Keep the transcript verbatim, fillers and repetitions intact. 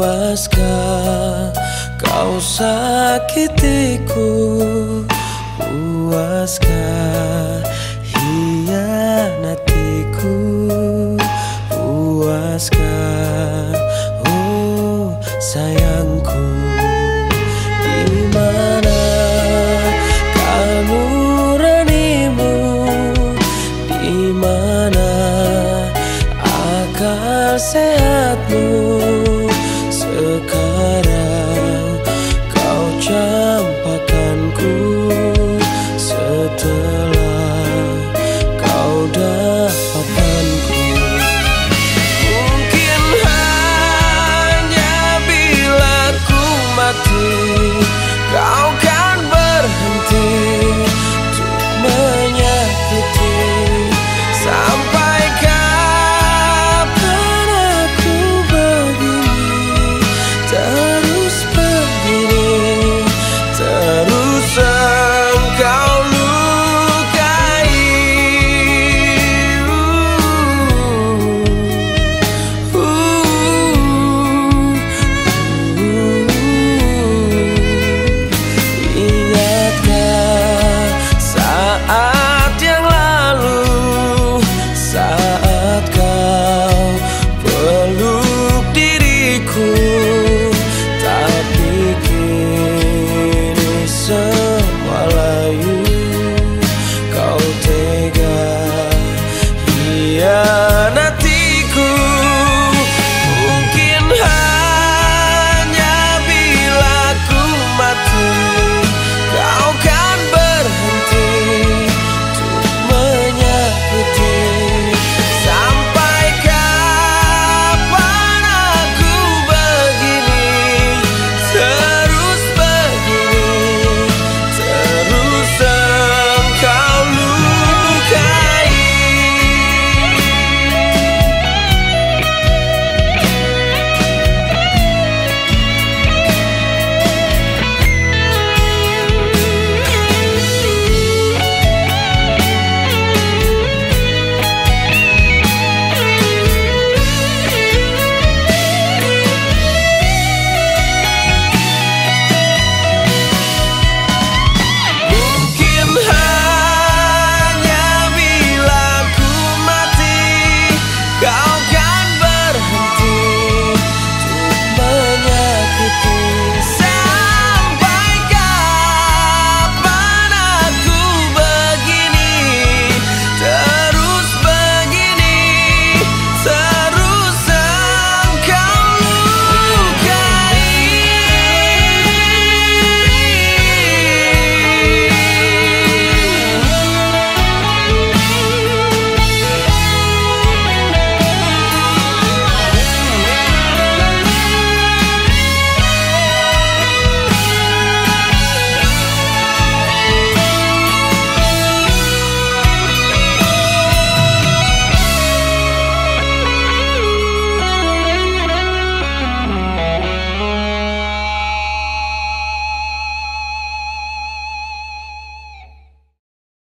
Puaskah kau sakitiku? Puaskah hianatiku? Puaskah